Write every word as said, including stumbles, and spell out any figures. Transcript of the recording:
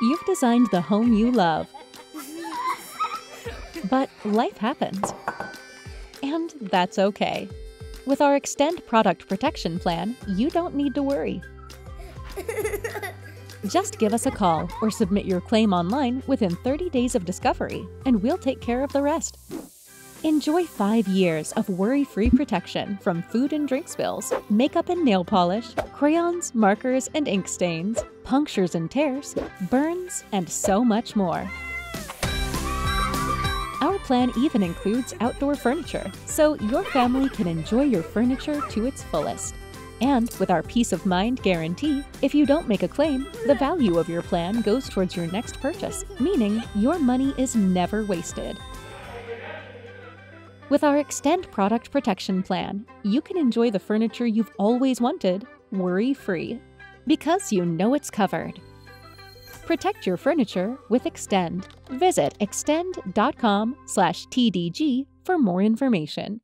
you've designed the home you love. But life happens. And that's okay. With our Extend product protection plan, you don't need to worry. Just give us a call or submit your claim online within thirty days of discovery, and we'll take care of the rest. Enjoy five years of worry-free protection from food and drink spills, makeup and nail polish, crayons, markers and ink stains, punctures and tears, burns, and so much more. Our plan even includes outdoor furniture, so your family can enjoy your furniture to its fullest. And with our peace of mind guarantee, if you don't make a claim, the value of your plan goes towards your next purchase, meaning your money is never wasted. With our Extend product protection plan, you can enjoy the furniture you've always wanted, worry-free, because you know it's covered. Protect your furniture with Extend. Visit extend dot com slash T D G for more information.